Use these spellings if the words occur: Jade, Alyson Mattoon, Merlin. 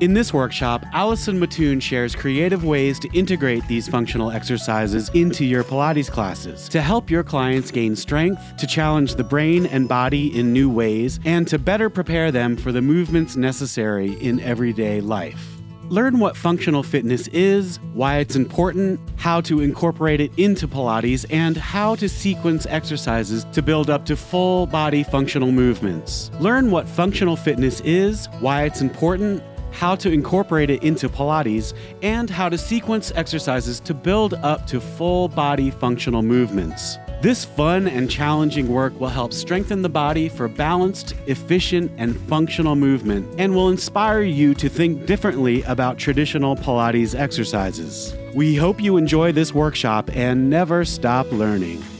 In this workshop, Alyson Mattoon shares creative ways to integrate these functional exercises into your Pilates classes to help your clients gain strength, to challenge the brain and body in new ways, and to better prepare them for the movements necessary in everyday life. Learn what functional fitness is, why it's important, how to incorporate it into Pilates, and how to sequence exercises to build up to full-body functional movements. Learn what functional fitness is, why it's important, how to incorporate it into Pilates, and how to sequence exercises to build up to full-body functional movements. This fun and challenging work will help strengthen the body for balanced, efficient, and functional movement, and will inspire you to think differently about traditional Pilates exercises. We hope you enjoy this workshop and never stop learning.